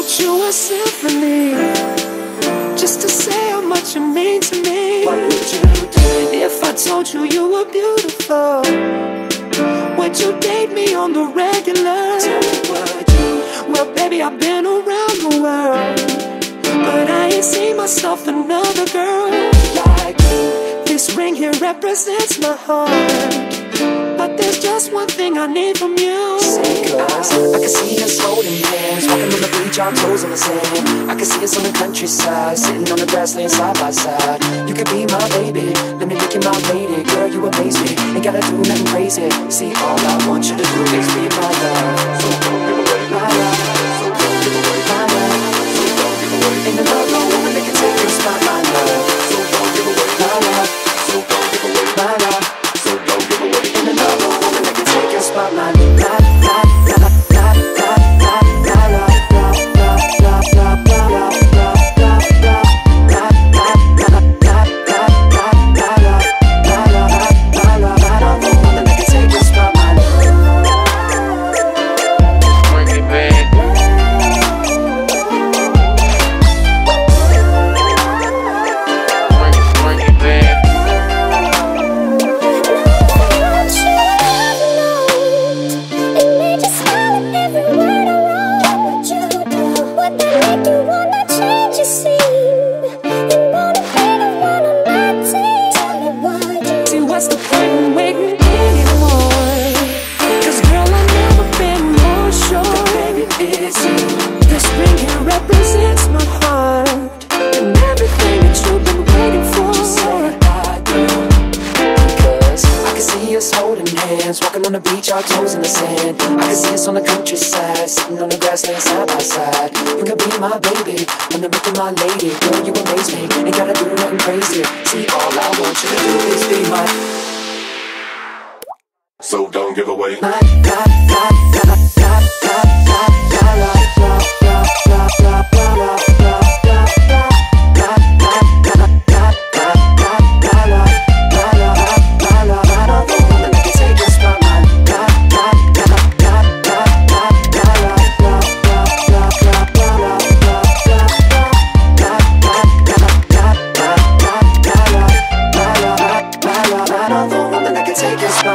wrote you a symphony just to say how much you mean to me. What would you do if I told you you were beautiful? Would you date me on the regular? Tell me what I do. Well, baby, I've been around the world, but I ain't seen myself another girl like you. This ring here represents my heart, but there's just one thing I need from you. Sick eyes, I can see us holding hands, walking on the beach, our toes on the sand. I can see us on the countryside, sitting on the grass, laying side by side. You could be my baby, let me make you my lady. Girl, you amaze me, ain't gotta do nothing crazy. See, all I want you to do is be my love. So don't give away my love, so don't give away my love, so don't give away. Ain't another no woman that can take you, it's not my love. So don't give away my love, so don't give away my love, so don't give away. Ain't another no woman that can take you, it's not my love. Take us.